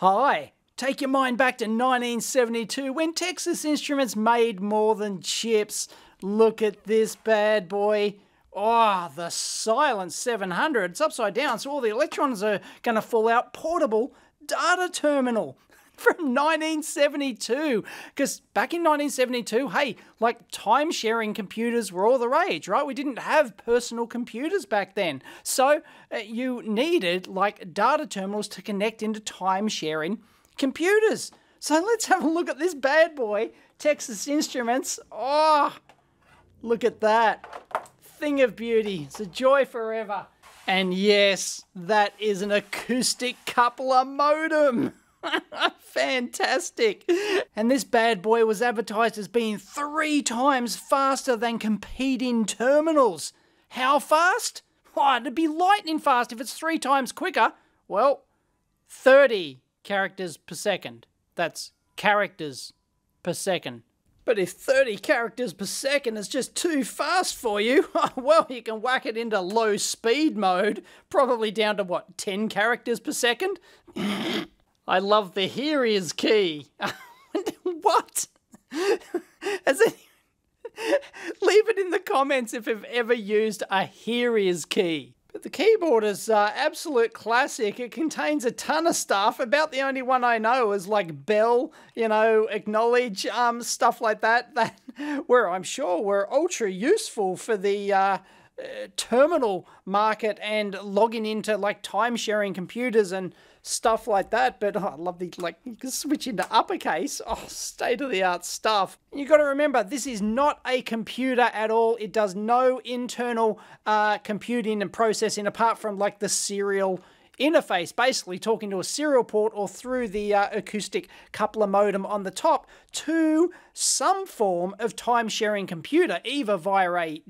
Hi, take your mind back to 1972 when Texas Instruments made more than chips. Look at this bad boy. Oh, the Silent 700. It's upside down, so all the electrons are going to fall out. Portable data terminal from 1972. Because back in 1972, hey, like time-sharing computers were all the rage, right? We didn't have personal computers back then. So you needed like data terminals to connect into time-sharing computers. So let's have a look at this bad boy, Texas Instruments. Oh, look at that. Thing of beauty. It's a joy forever. And yes, that is an acoustic coupler modem. Fantastic. And this bad boy was advertised as being 3 times faster than competing terminals. How fast? Oh, it'd be lightning fast if it's 3 times quicker. Well, 30 characters per second. That's characters per second. But if 30 characters per second is just too fast for you, well, you can whack it into low speed mode, probably down to, what, 10 characters per second? I love the "here is" key. What? As in, leave it in the comments if you've ever used a "here is" key. But the keyboard is absolute classic. It contains a ton of stuff. About the only one I know is like bell, you know, acknowledge, stuff like that. That where I'm sure were ultra useful for the terminal market and logging into like time sharing computers and stuff like that. But oh, I love the, like, you can switch into uppercase. Oh, state of the art stuff. You got to remember, this is not a computer at all. It does no internal computing and processing apart from like the serial interface, basically talking to a serial port or through the acoustic coupler modem on the top to some form of time-sharing computer, either via a,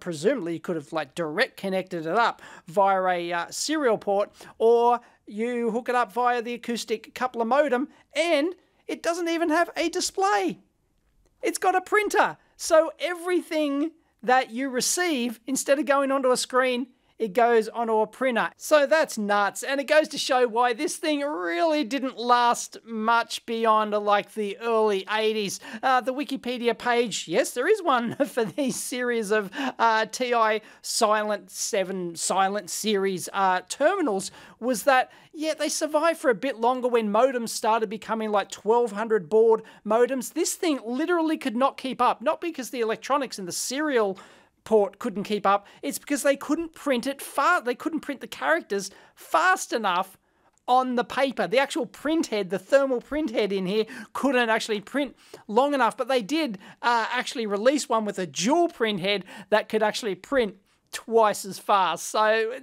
presumably you could have like direct connected it up via a serial port, or you hook it up via the acoustic coupler modem, and it doesn't even have a display. It's got a printer. So everything that you receive, instead of going onto a screen, it goes onto a printer. So that's nuts. And it goes to show why this thing really didn't last much beyond like the early 80s. The Wikipedia page, yes, there is one for these series of TI Silent 7 Silent series terminals, was that, yeah, they survived for a bit longer when modems started becoming like 1200 baud modems. This thing literally could not keep up, not because the electronics in the serial port couldn't keep up, it's because they couldn't print it fast. They couldn't print the characters fast enough on the paper. The actual print head, the thermal print head in here, couldn't actually print long enough, but they did actually release one with a dual print head that could actually print twice as fast. So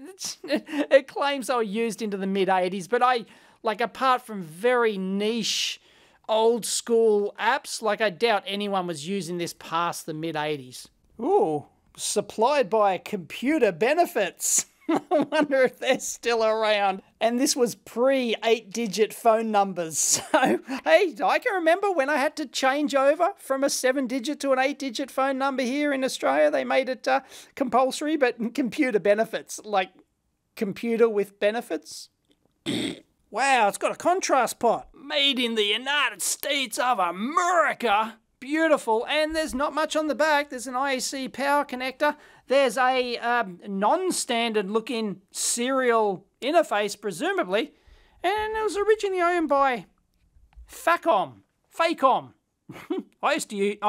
it claims they were used into the mid-80s, but I, like, apart from very niche old school apps, like, I doubt anyone was using this past the mid-80s. Ooh. Supplied by Computer Benefits. I wonder if they're still around. And this was pre-8-digit phone numbers. So, hey, I can remember when I had to change over from a 7-digit to an 8-digit phone number here in Australia. They made it compulsory, but Computer Benefits, like computer with benefits. Wow, it's got a contrast pot. Made in the United States of America. Beautiful, and there's not much on the back. There's an IEC power connector. There's a non-standard looking serial interface, presumably. And it was originally owned by Facom. I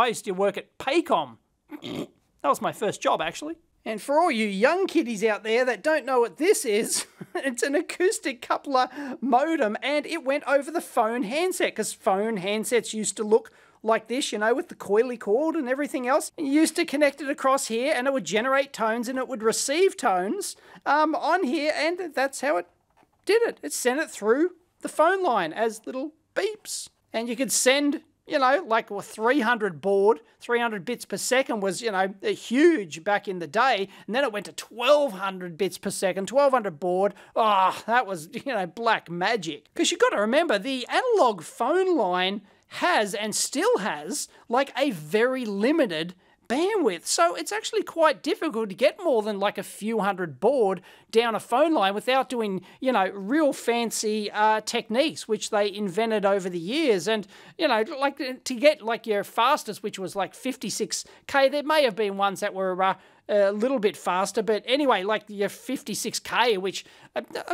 used to work at Paycom. That was my first job, actually. And for all you young kiddies out there that don't know what this is, it's an acoustic coupler modem, and it went over the phone handset, because phone handsets used to look like this, you know, with the coily cord and everything else. And you used to connect it across here, and it would generate tones, and it would receive tones on here, and that's how it did it. It sent it through the phone line as little beeps. And you could send, you know, like, well, 300 baud, 300 bits per second was, you know, huge back in the day, and then it went to 1200 bits per second, 1200 baud. Oh, that was, you know, black magic. Because you've got to remember, the analog phone line has and still has like a very limited bandwidth, so it's actually quite difficult to get more than like a few hundred baud down a phone line without doing, you know, real fancy techniques, which they invented over the years. And, you know, like to get like your fastest, which was like 56K, there may have been ones that were a little bit faster, but anyway, like your 56K, which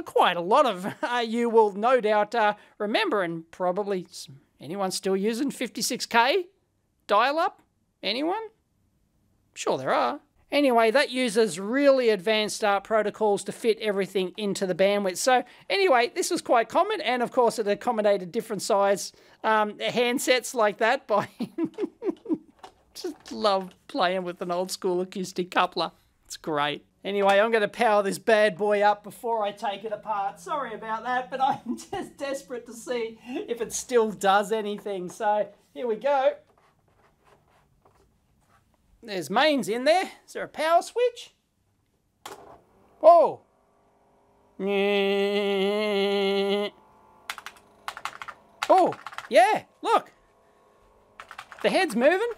quite a lot of you will no doubt remember, and probably anyone still using 56K dial-up? Anyone? Sure there are. Anyway, that uses really advanced protocols to fit everything into the bandwidth. So anyway, this was quite common, and of course it accommodated different size handsets like that by... Just love playing with an old school acoustic coupler. It's great. Anyway, I'm going to power this bad boy up before I take it apart. Sorry about that, but I'm just desperate to see if it still does anything. So here we go. There's mains in there. Is there a power switch? Whoa. Oh, yeah, look. The head's moving.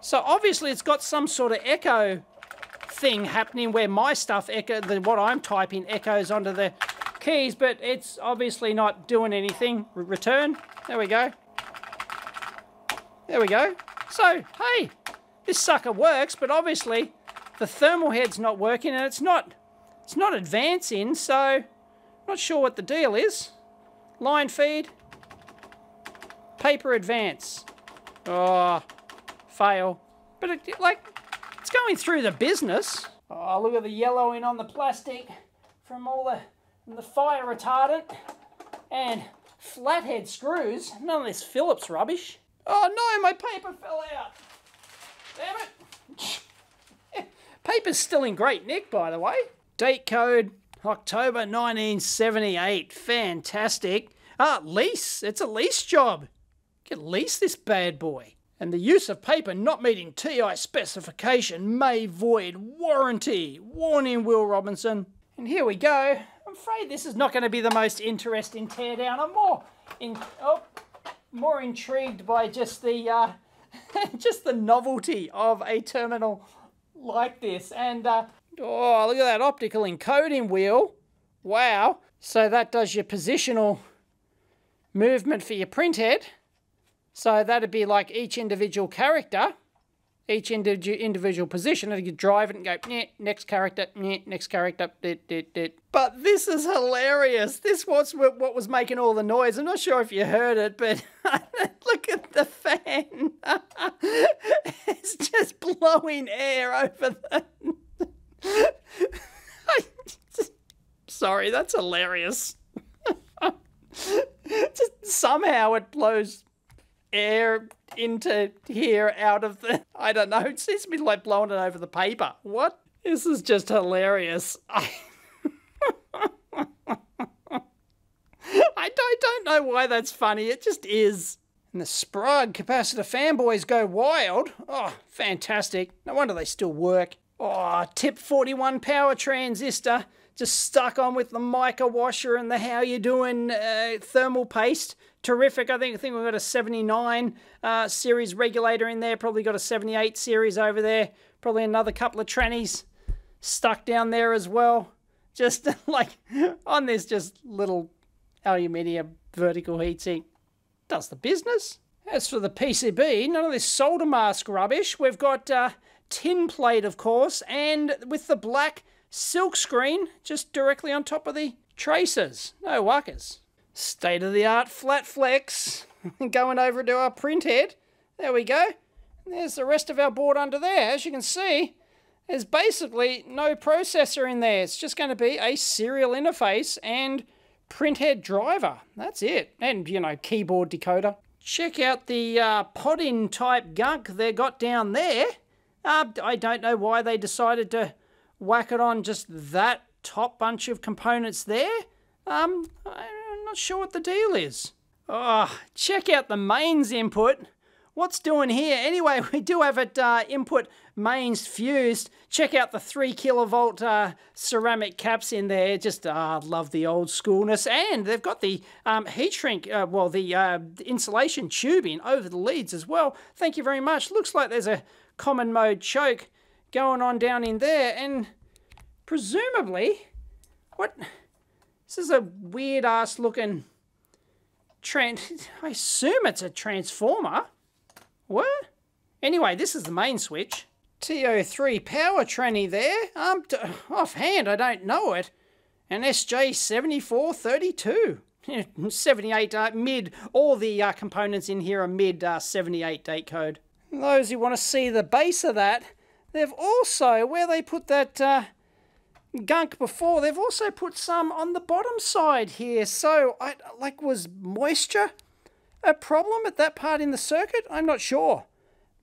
So obviously it's got some sort of echo thing happening where my stuff echo, what I'm typing echoes onto the keys, but it's obviously not doing anything. Return, there we go. There we go. So, hey, this sucker works, but obviously the thermal head's not working and it's not advancing, so I'm not sure what the deal is. Line feed, paper advance. Oh. Fail, but it, like, it's going through the business. Oh, look at the yellowing on the plastic from all the fire retardant and flathead screws. None of this Phillips rubbish. Oh no, my paper fell out. Damn it. Paper's still in great nick, by the way. Date code October 1978. Fantastic. Ah, lease. It's a lease job. You can lease this bad boy. And the use of paper not meeting TI specification may void warranty. Warning, Will Robinson. And here we go. I'm afraid this is not going to be the most interesting teardown. I'm more intrigued by just the just the novelty of a terminal like this. And oh, look at that optical encoding wheel. Wow. So that does your positional movement for your printhead. So that'd be like each individual character, each individual position, and you drive it and go, next character, next character, But this is hilarious. This was what was making all the noise. I'm not sure if you heard it, but look at the fan. It's just blowing air over the... Sorry, that's hilarious. Just somehow it blows... air into here out of the... I don't know, it seems to be like blowing it over the paper. What? This is just hilarious. I don't know why that's funny, it just is. And the Sprague capacitor fanboys go wild. Oh, fantastic. No wonder they still work. Oh, tip 41 power transistor. Just stuck on with the mica washer and the how you doing thermal paste. Terrific. I think we've got a 79 series regulator in there, probably got a 78 series over there, probably another couple of trannies stuck down there as well, just like on this just little aluminium vertical heatsink. Does the business. As for the PCB, none of this solder mask rubbish. We've got tin plate, of course, and with the black silk screen just directly on top of the tracers. No whackers. State-of-the-art flat flex. Going over to our printhead. There we go. And there's the rest of our board under there. As you can see, there's basically no processor in there. It's just going to be a serial interface and printhead driver. That's it. And, you know, keyboard decoder. Check out the pod-in type gunk they got down there. I don't know why they decided to whack it on just that top bunch of components there. I'm not sure what the deal is. Oh, check out the mains input What's doing here? Anyway, we do have it input mains fused. Check out the 3 kilovolt ceramic caps in there. Just love the old schoolness. And they've got the heat shrink, the insulation tubing over the leads as well. Thank you very much. Looks like there's a common mode choke going on down in there. And presumably, what? This is a weird ass looking I assume it's a transformer. What? Anyway, this is the main switch. TO3 power tranny there. Offhand, I don't know it. And SJ7432. 78 mid. All the components in here are mid 78 date code. And those who want to see the base of that, they've also, where they put that gunk before, they've also put some on the bottom side here. So, was moisture a problem at that part in the circuit? I'm not sure.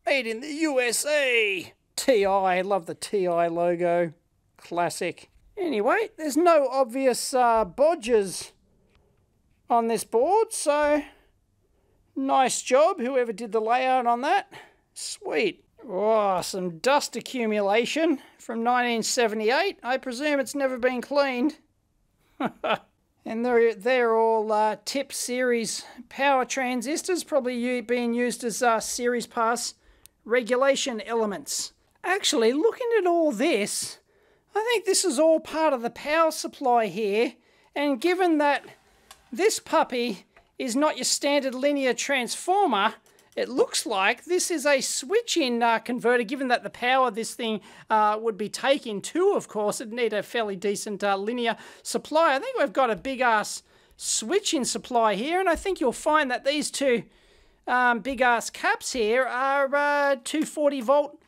Made in the USA. TI, I love the TI logo. Classic. Anyway, there's no obvious bodges on this board, so nice job, whoever did the layout on that. Sweet. Oh, some dust accumulation from 1978. I presume it's never been cleaned. And they're all TIP series power transistors, probably being used as series pass regulation elements. Actually, looking at all this, I think this is all part of the power supply here. And given that this puppy is not your standard linear transformer, it looks like this is a switch-in converter, given that the power this thing would be taking to, of course, it'd need a fairly decent linear supply. I think we've got a big-ass switch-in supply here, and I think you'll find that these two big-ass caps here are 240-volt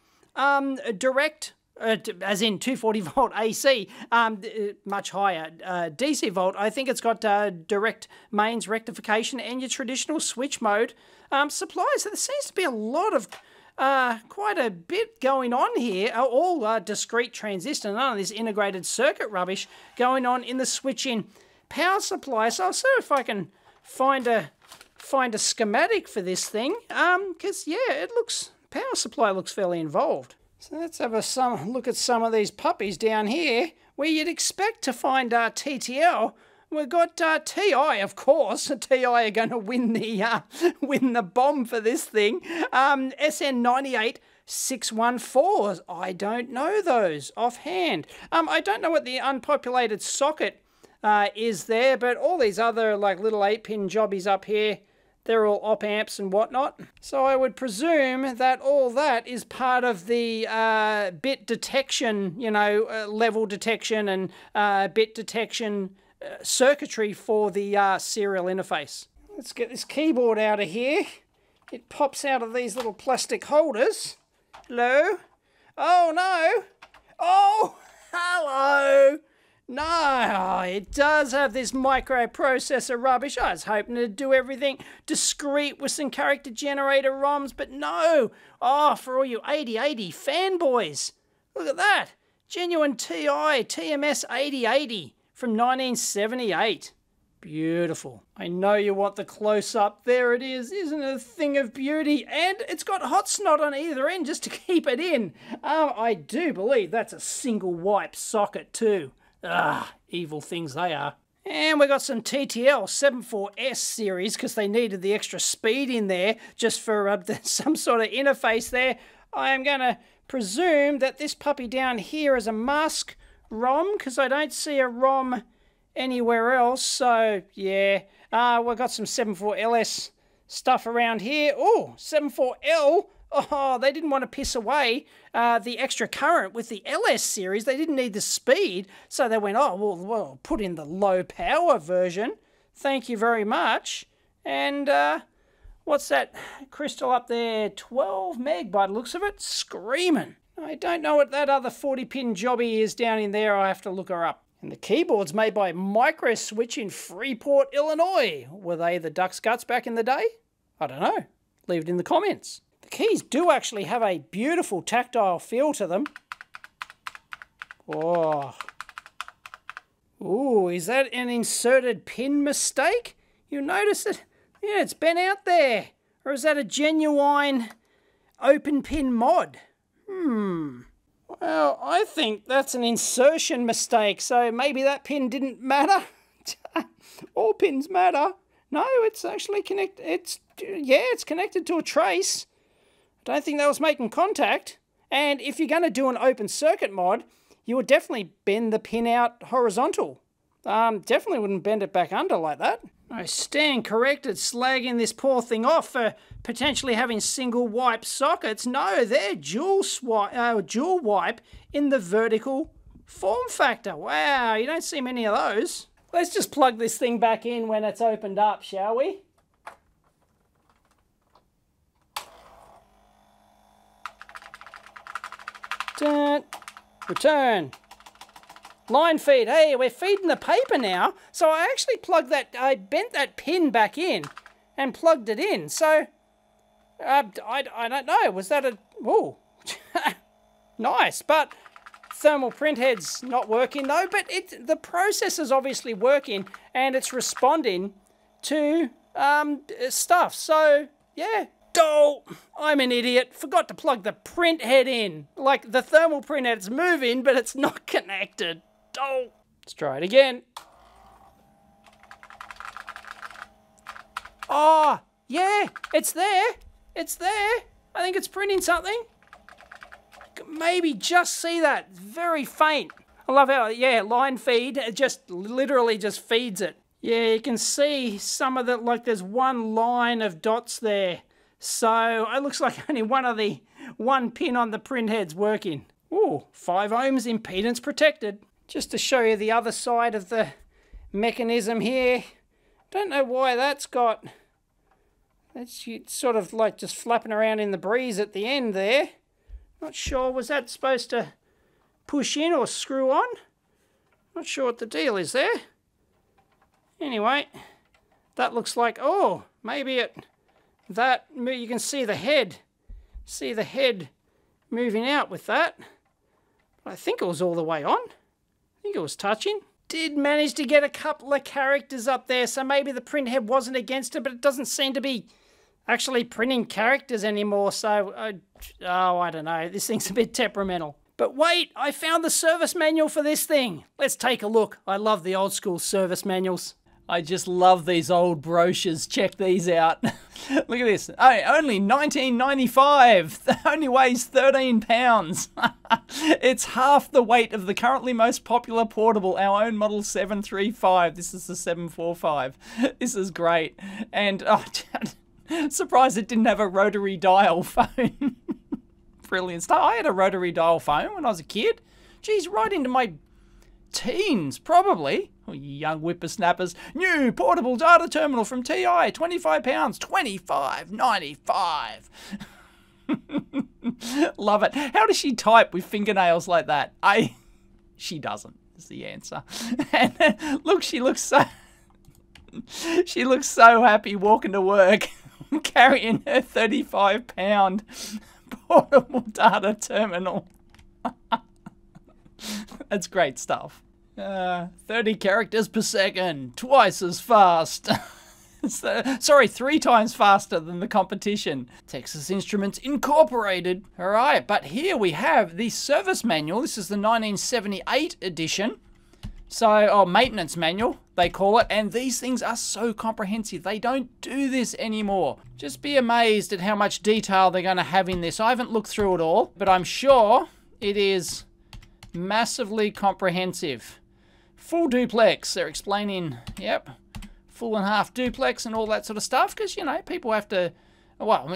direct, as in 240-volt AC, much higher DC volt. I think it's got direct mains rectification and your traditional switch mode supplies. So there seems to be a lot of, quite a bit going on here. All discrete transistor, none of this integrated circuit rubbish going on in the switch-in power supply. So I'll see if I can find a schematic for this thing, because yeah, power supply looks fairly involved. So let's have some look at some of these puppies down here, where you'd expect to find TTL. We've got TI, of course. TI are going to win the bomb for this thing. SN98614s. I don't know those offhand. I don't know what the unpopulated socket is there, but all these other little 8-pin jobbies up here, they're all op amps and whatnot. So I would presume that all that is part of the bit detection, level detection and bit detection circuitry for the serial interface. Let's get this keyboard out of here. It pops out of these little plastic holders. Hello? Oh no! Oh, hello! No, it does have this microprocessor rubbish. I was hoping it'd do everything discrete with some character generator ROMs, but no. Oh, for all you 8080 fanboys, look at that. Genuine TI, TMS 8080 from 1978. Beautiful. I know you want the close-up. There it is. Isn't it a thing of beauty? And it's got hot snot on either end just to keep it in. I do believe that's a single wipe socket too. Ah, evil things they are. And we got some TTL 74S series, because they needed the extra speed in there just for some sort of interface there. I am going to presume that this puppy down here is a mask ROM, because I don't see a ROM anywhere else. So, yeah. We've got some 74LS stuff around here. Oh, 74L. Oh, they didn't want to piss away the extra current with the LS series. They didn't need the speed, so they went, oh, well, we'll put in the low power version. Thank you very much. And what's that crystal up there? 12 meg by the looks of it. Screaming. I don't know what that other 40-pin jobby is down in there. I have to look her up. And the keyboard's made by Microswitch in Freeport, Illinois. Were they the Ducks Guts back in the day? I don't know. Leave it in the comments. The keys do actually have a beautiful tactile feel to them. Oh. Ooh, is that an inserted pin mistake? You notice it? Yeah, it's bent out there. Or is that a genuine open pin mod? Well, I think that's an insertion mistake, so maybe that pin didn't matter. All pins matter. No, it's actually connected. It's connected to a trace. I don't think that was making contact. And if you're going to do an open circuit mod, you would definitely bend the pin out horizontal. Definitely wouldn't bend it back under like that. I stand corrected, slagging this poor thing off for potentially having single wipe sockets. No, they're dual wipe in the vertical form factor. Wow, you don't see many of those. Let's just plug this thing back in when it's opened up, shall we? Return. Line feed. Hey, we're feeding the paper now. So I actually plugged that, I bent that pin back in and plugged it in. So, I don't know. Was that a, ooh. Nice, but thermal printhead's not working though. But the processor's obviously working and it's responding to stuff. So, yeah. Oh, I'm an idiot. Forgot to plug the print head in. Like, the thermal print head's moving, but it's not connected. Oh. Let's try it again. Oh, yeah, it's there. It's there. I think it's printing something. Maybe just see that. Very faint. I love how, yeah, line feed. It just literally just feeds it. Yeah, you can see some of the, like, there's one line of dots there. So it looks like only one pin on the printhead's working. Ooh, 5 ohms impedance protected. Just to show you the other side of the mechanism here. Don't know why that's got, that's sort of like just flapping around in the breeze at the end there. Not sure, was that supposed to push in or screw on? Not sure what the deal is there. Anyway, that looks like, oh, maybe it, that, you can see the head moving out with that. I think it was all the way on. I think it was touching. Did manage to get a couple of characters up there, so maybe the printhead wasn't against it, but it doesn't seem to be actually printing characters anymore, so, oh, I don't know, this thing's a bit temperamental. But wait, I found the service manual for this thing. Let's take a look. I love the old school service manuals. I just love these old brochures. Check these out. Look at this. Oh, only $19.95. Only weighs 13 pounds. It's half the weight of the currently most popular portable, our own model 735. This is the 745. This is great. And oh, surprised it didn't have a rotary dial phone. Brilliant stuff. I had a rotary dial phone when I was a kid. Geez, right into my teens, probably. Oh, young whippersnappers. New portable data terminal from TI, 25 pounds, $25.95. Love it. How does she type with fingernails like that? She doesn't, is the answer. And look, she looks so happy walking to work, carrying her 35 pound portable data terminal. That's great stuff. 30 characters per second, twice as fast. Sorry, 3 times faster than the competition. Texas Instruments Incorporated. All right, but here we have the service manual. This is the 1978 edition. So, oh, maintenance manual, they call it. And these things are so comprehensive. They don't do this anymore. Just be amazed at how much detail they're going to have in this. I haven't looked through it all, but I'm sure it is massively comprehensive. Full duplex, they're explaining, yep, full and half duplex and all that sort of stuff, because, you know, people have to, well,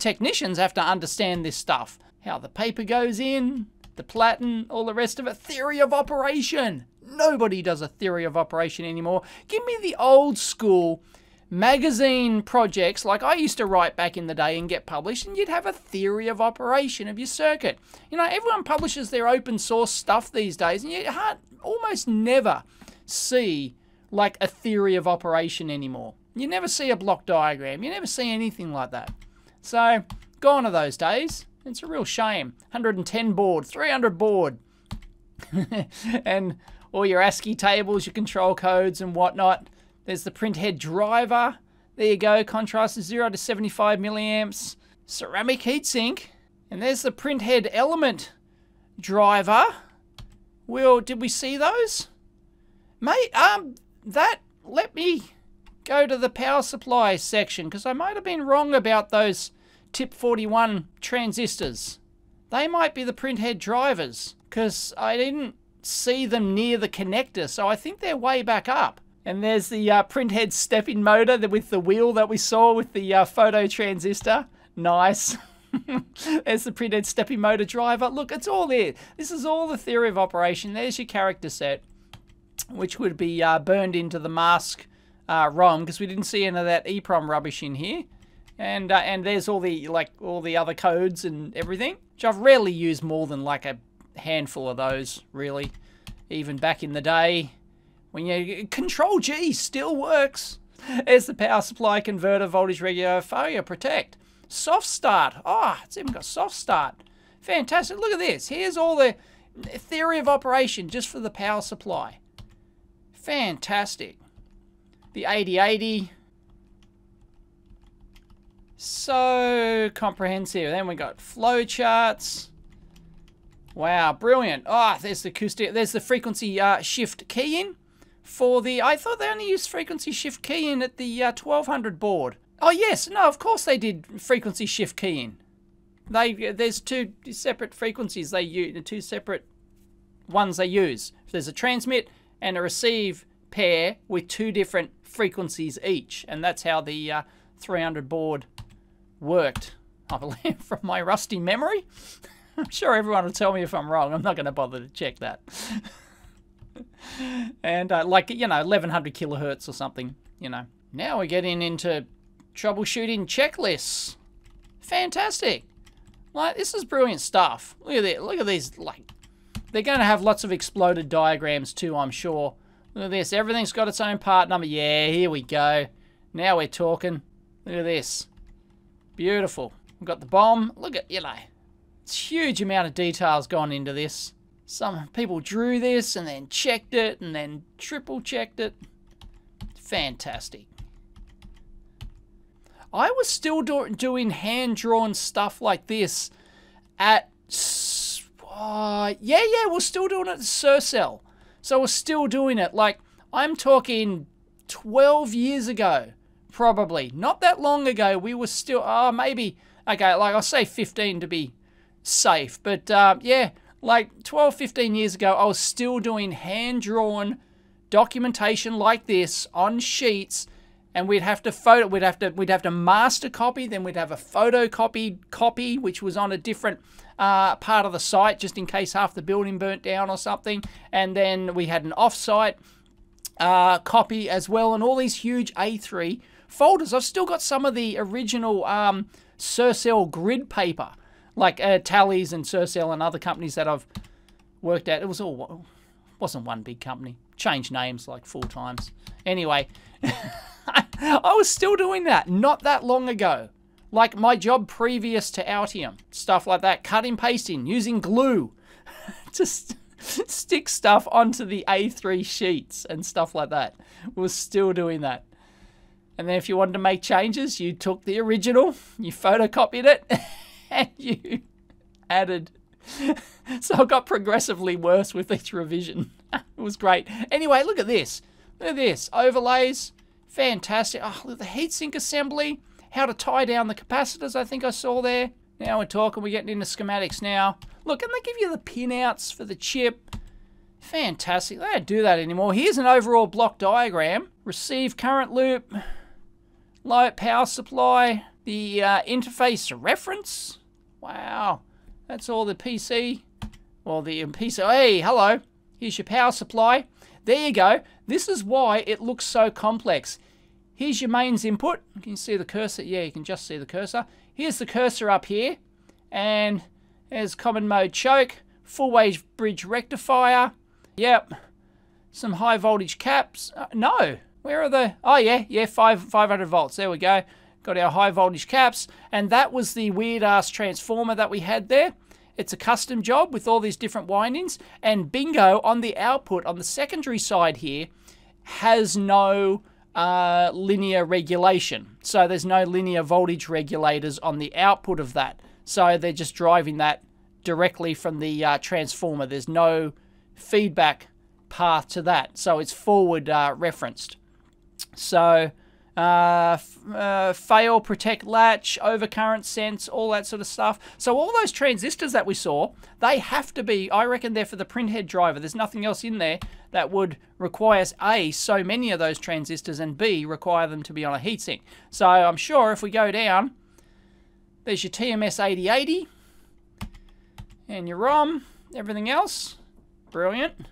technicians have to understand this stuff. How the paper goes in, the platen, all the rest of it. Theory of operation. Nobody does a theory of operation anymore. Give me the old school magazine projects like I used to write back in the day and get published, and you'd have a theory of operation of your circuit. You know, everyone publishes their open source stuff these days, and you almost never see like a theory of operation anymore. You never see a block diagram. You never see anything like that. So, gone are those days. It's a real shame. 110 board, 300 board. And all your ASCII tables, your control codes and whatnot. There's the printhead driver. There you go, contrast is 0 to 75 milliamps. Ceramic heatsink. And there's the print head element driver. Well, did we see those? Mate, let me go to the power supply section, because I might have been wrong about those tip 41 transistors. They might be the print head drivers, because I didn't see them near the connector, so I think they're way back up. And there's the print head stepping motor with the wheel that we saw with the photo transistor. Nice. There's the print head stepping motor driver. Look, it's all there. This is all the theory of operation. There's your character set, which would be burned into the mask ROM, because we didn't see any of that EEPROM rubbish in here. And there's all the other codes and everything, which I've rarely used more than like a handful of those, really. Even back in the day, when you control G still works. There's the power supply converter, voltage regulator, failure protect, soft start. Ah, oh, it's even got soft start. Fantastic! Look at this. Here's all the theory of operation just for the power supply. Fantastic. The 8080. So comprehensive. Then we got flow charts. Wow, brilliant. Ah, oh, there's the acoustic. There's the frequency shift key in for the. I thought they only used frequency shift key in at the 1200 board. Oh yes, no, of course they did frequency shift key in. There's two separate frequencies they use, the two separate ones they use. There's a transmit and a receive pair with two different frequencies each, and that's how the 300 board worked, I believe, from my rusty memory. I'm sure everyone will tell me if I'm wrong. I'm not going to bother to check that. And like, you know, 1100 kilohertz or something, you know. Now we're getting into troubleshooting checklists. Fantastic. Like, this is brilliant stuff. Look at it. Look at these. Like, they're going to have lots of exploded diagrams too, I'm sure. Look at this. Everything's got its own part number. Yeah, here we go. Now we're talking. Look at this. Beautiful. We've got the bomb. Look at, you know, it's a huge amount of details gone into this. Some people drew this and then checked it and then triple checked it. Fantastic. I was still doing hand-drawn stuff like this at... we're still doing it at SurCell. So we're still doing it. Like, I'm talking 12 years ago. Probably not that long ago. We were still maybe, okay, like I'll say 15 to be safe, but yeah, like 12-15 years ago I was still doing hand-drawn documentation like this on sheets, and we'd have to master copy, then we'd have a photocopied copy which was on a different part of the site just in case half the building burnt down or something, and then we had an off-site copy as well, and all these huge A3 folders. I've still got some of the original SurCell grid paper, like Talies and SurCell and other companies that I've worked at. It was all, wasn't one big company. Changed names like four times. Anyway, I was still doing that not that long ago. Like my job previous to Altium, stuff like that, cutting, pasting, using glue, just stick stuff onto the A3 sheets and stuff like that. We're still doing that. And then if you wanted to make changes, you took the original, you photocopied it, and you added. So it got progressively worse with each revision. It was great. Anyway, look at this. Look at this. Overlays. Fantastic. Oh, look at the heatsink assembly. How to tie down the capacitors, I think I saw there. Now we're talking. We're getting into schematics now. Look, and they give you the pinouts for the chip. Fantastic. They don't do that anymore. Here's an overall block diagram. Receive current loop, low power supply, the interface reference. Wow. That's all the PC. Well, the PC. Hey, hello. Here's your power supply. There you go. This is why it looks so complex. Here's your mains input. Can you see the cursor? Yeah, you can just see the cursor. Here's the cursor up here. And... there's common mode choke, full wave bridge rectifier, yep, some high voltage caps, no, where are the, oh yeah, yeah, 500 volts, there we go, got our high voltage caps, and that was the weird ass transformer that we had there. It's a custom job with all these different windings, and bingo, on the output, on the secondary side here, has no linear regulation. So there's no linear voltage regulators on the output of that. So they're just driving that directly from the transformer. There's no feedback path to that. So it's forward referenced. So fail, protect latch, overcurrent sense, all that sort of stuff. So all those transistors that we saw, they have to be, I reckon they're for the printhead driver. There's nothing else in there that would require A, so many of those transistors, and B, require them to be on a heatsink. So I'm sure if we go down, there's your TMS 8080 and your ROM, everything else. Brilliant.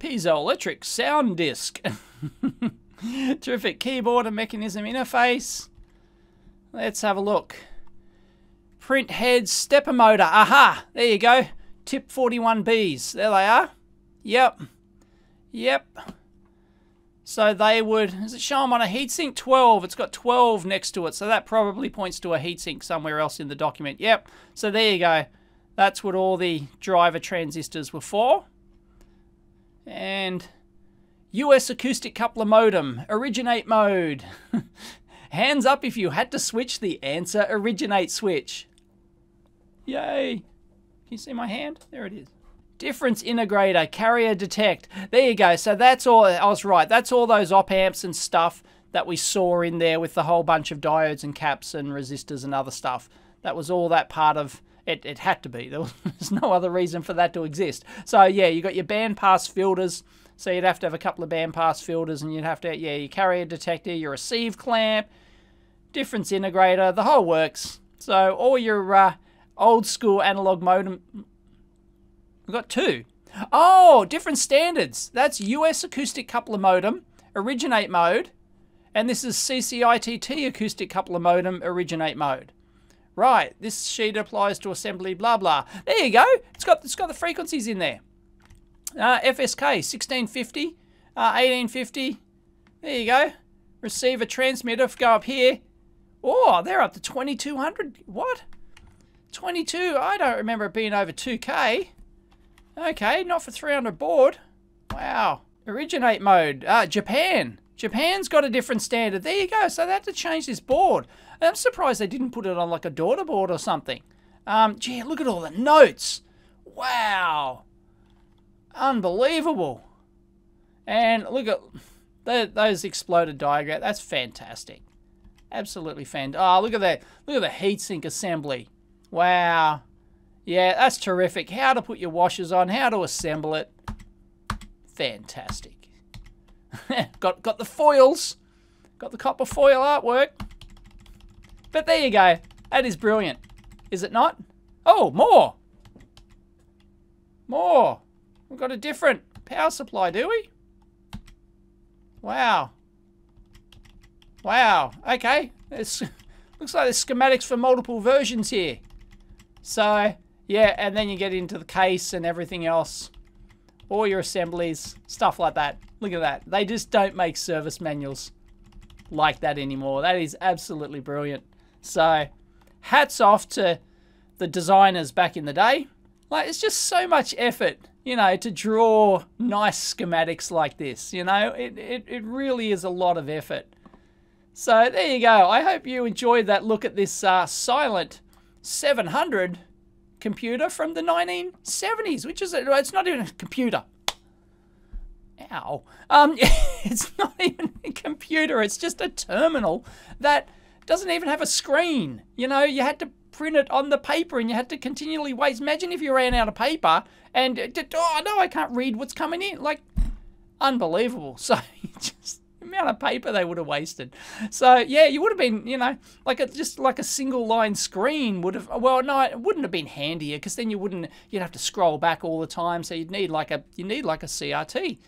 Piezoelectric sound disc. Terrific. Keyboard and mechanism interface. Let's have a look. Print head stepper motor. Aha! There you go. Tip 41Bs. There they are. Yep. Yep. So they would... Is it showing on a heatsink? 12. It's got 12 next to it. So that probably points to a heatsink somewhere else in the document. Yep. So there you go. That's what all the driver transistors were for. And... US acoustic coupler modem, originate mode. Hands up if you had to switch the answer originate switch. Yay. Can you see my hand? There it is. Difference integrator, carrier detect. There you go. So that's all, I was right. That's all those op amps and stuff that we saw in there with the whole bunch of diodes and caps and resistors and other stuff. That was all that part of it. It had to be. There's no other reason for that to exist. So yeah, you got your bandpass filters. So you'd have to have a couple of bandpass filters, and you'd have to, yeah, your carrier detector, your receive clamp, difference integrator, the whole works. So all your old school analog modem. We've got two. Oh, different standards. That's US acoustic coupler modem, originate mode, and this is CCITT acoustic coupler modem, originate mode. Right, this sheet applies to assembly, blah, blah. There you go. It's got the frequencies in there. FSK, 1650, 1850, there you go. Receiver, transmitter, go up here. Oh, they're up to 2200, what? 22, I don't remember it being over 2K. Okay, not for 300 baud. Wow. Originate mode, Japan. Japan's got a different standard. There you go, so they had to change this board. I'm surprised they didn't put it on like a daughter board or something. Gee, look at all the notes. Wow. Unbelievable. And look at those exploded diagrams. That's fantastic. Absolutely fantastic. Oh, look at that. Look at the heatsink assembly. Wow. Yeah, that's terrific. How to put your washers on, how to assemble it. Fantastic. got the foils. Got the copper foil artwork. But there you go. That is brilliant. Is it not? Oh, more. More. We've got a different power supply, do we? Wow. Wow. Okay. It's, looks like there's schematics for multiple versions here. So, yeah, and then you get into the case and everything else. All your assemblies, stuff like that. Look at that. They just don't make service manuals like that anymore. That is absolutely brilliant. So, hats off to the designers back in the day. Like, it's just so much effort, you know, to draw nice schematics like this, you know. It really is a lot of effort. So there you go. I hope you enjoyed that look at this Silent 700 computer from the 1970s, which is, it's not even a computer. Ow. It's not even a computer. It's just a terminal that doesn't even have a screen. You know, you had to print it on the paper and you had to continually waste. Imagine if you ran out of paper and, oh no, I can't read what's coming in. Like, unbelievable. So just the amount of paper they would have wasted. So yeah, you would have been, you know, like a, just like a single line screen would have, well, no, it wouldn't have been handier because then you wouldn't, you'd have to scroll back all the time. So you'd need like a, you need like a CRT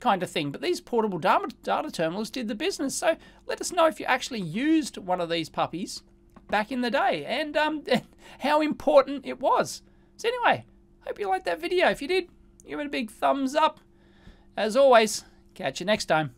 kind of thing. But these portable data terminals did the business. So let us know if you actually used one of these puppies back in the day, and how important it was. So anyway, hope you liked that video. If you did, give it a big thumbs up. As always, catch you next time.